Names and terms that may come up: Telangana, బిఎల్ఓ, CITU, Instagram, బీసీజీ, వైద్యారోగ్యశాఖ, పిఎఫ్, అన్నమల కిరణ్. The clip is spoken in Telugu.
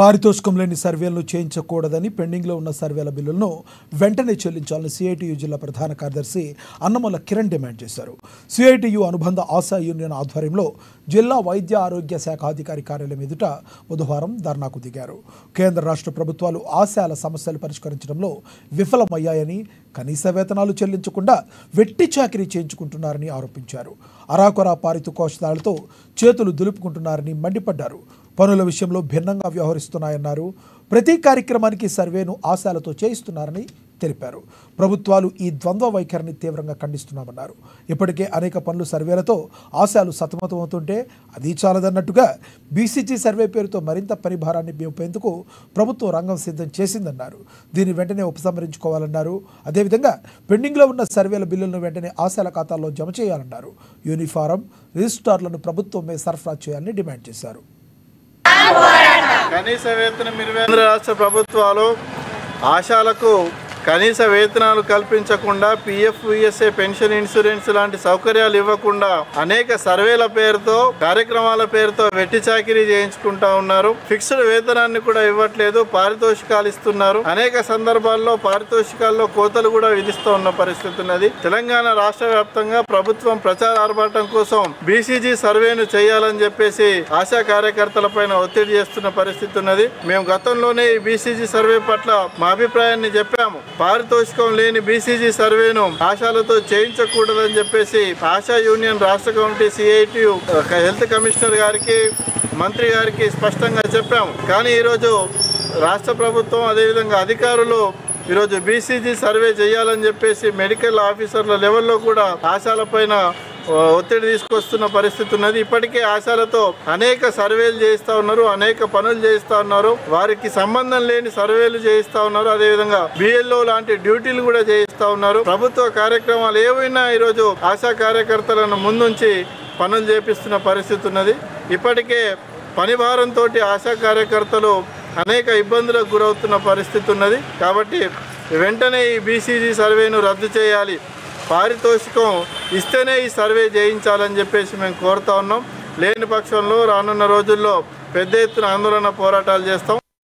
పారితోషికం లేని సర్వేలను చేయించకూడదని పెండింగ్లో ఉన్న సర్వేల బిల్లులను వెంటనే చెల్లించాలని సిఐటియు జిల్లా ప్రధాన కార్యదర్శి అన్నమల కిరణ్ డిమాండ్ చేశారు. సిఐటియు అనుబంధ ఆశా యూనియన్ ఆధ్వర్యంలో జిల్లా వైద్య ఆరోగ్య శాఖ అధికారి కార్యాలయం ఎదుట బుధవారం ధర్నాకు దిగారు. కేంద్ర రాష్ట్ర ప్రభుత్వాలు ఆశయాల సమస్యలు పరిష్కరించడంలో విఫలమయ్యాయని, కనీస వేతనాలు చెల్లించకుండా వెట్టి చాకిరీ చేయించుకుంటున్నారని ఆరోపించారు. అరాకొరా పారితోషికాలతో చేతులు దులుపుకుంటున్నారని మండిపడ్డారు. పనుల విషయంలో భిన్నంగా వ్యవహరిస్తున్నాయన్నారు. ప్రతి కార్యక్రమానికి సర్వేను ఆశాలతో చేయిస్తున్నారని తెలిపారు. ప్రభుత్వాలు ఈ ద్వంద్వ వైఖరిని తీవ్రంగా ఖండిస్తున్నామన్నారు. ఇప్పటికే అనేక పనులు సర్వేలతో ఆశాలు సతమతమవుతుంటే అది చాలదన్నట్టుగా బీసీజీ సర్వే పేరుతో మరింత పరిభారాన్ని మేపేందుకు ప్రభుత్వం రంగం సిద్ధం చేసిందన్నారు. దీన్ని వెంటనే ఉపసంహరించుకోవాలన్నారు. అదేవిధంగా పెండింగ్లో ఉన్న సర్వేల బిల్లులను వెంటనే ఆశాల ఖాతాల్లో జమ చేయాలన్నారు. యూనిఫారం, రిజిస్ట్రార్లను ప్రభుత్వమే సరఫరా చేయాలని డిమాండ్ చేశారు. కనీస వేతనం కేంద్ర రాష్ట్ర ప్రభుత్వాలు ఆశాలకు కనీస వేతనాలు కల్పించకుండా, పిఎఫ్, యుఎస్ఏ పెన్షన్, ఇన్సూరెన్స్ లాంటి సౌకర్యాలు ఇవ్వకుండా అనేక సర్వేల పేరుతో, కార్యక్రమాల పేరుతో వెట్టి చాకిరీ చేయించుకుంటా ఉన్నారు. ఫిక్స్డ్ వేతనాన్ని కూడా ఇవ్వట్లేదు, పారితోషికాలు ఇస్తున్నారు. అనేక సందర్భాల్లో పారితోషికాల్లో కోతలు కూడా విధిస్తూ ఉన్న పరిస్థితి ఉన్నది. తెలంగాణ రాష్ట్ర వ్యాప్తంగా ప్రభుత్వం ప్రచార ఆర్భాటం కోసం బీసీజీ సర్వేను చేయాలని చెప్పేసి ఆశా కార్యకర్తల పైన ఒత్తిడి చేస్తున్న పరిస్థితి ఉన్నది. మేము గతంలోనే ఈ బీసీజీ సర్వే పట్ల మా అభిప్రాయాన్ని చెప్పాము. పారితోషికం లేని బీసీజీ సర్వేను ఆశాలతో చేయించకూడదని చెప్పేసి ఆశా యూనియన్ రాష్ట్ర కమిటీ, సిఐటియు, హెల్త్ కమిషనర్ గారికి, మంత్రి గారికి స్పష్టంగా చెప్పాము. కానీ ఈరోజు రాష్ట్ర ప్రభుత్వం, అదేవిధంగా అధికారులు ఈరోజు బీసీజీ సర్వే చేయాలని చెప్పేసి మెడికల్ ఆఫీసర్ల లెవెల్లో కూడా ఆశాల పైన ఒత్తిడి తీసుకొస్తున్న పరిస్థితి ఉన్నది. ఇప్పటికే ఆశాలతో అనేక సర్వేలు చేయిస్తా ఉన్నారు, అనేక పనులు చేయిస్తా ఉన్నారు, వారికి సంబంధం లేని సర్వేలు చేయిస్తా ఉన్నారు, అదేవిధంగా బిఎల్ఓ లాంటి డ్యూటీలు కూడా చేయిస్తా ఉన్నారు. ప్రభుత్వ కార్యక్రమాలు ఏవైనా ఈరోజు ఆశా కార్యకర్తలను ముందుంచి పనులు చేపిస్తున్న పరిస్థితి ఉన్నది. ఇప్పటికే పని భారంతో ఆశా కార్యకర్తలు అనేక ఇబ్బందులకు గురవుతున్న పరిస్థితి ఉన్నది. కాబట్టి వెంటనే ఈ బీసీజీ సర్వేను రద్దు చేయాలి, పారితోషికం ఇస్తేనే ఈ సర్వే చేయించాలని చెప్పేసి మేము కోరుతా ఉన్నాం. లేని పక్షంలో రానున్న రోజుల్లో పెద్ద ఎత్తున ఆందోళన పోరాటాలు చేస్తాం.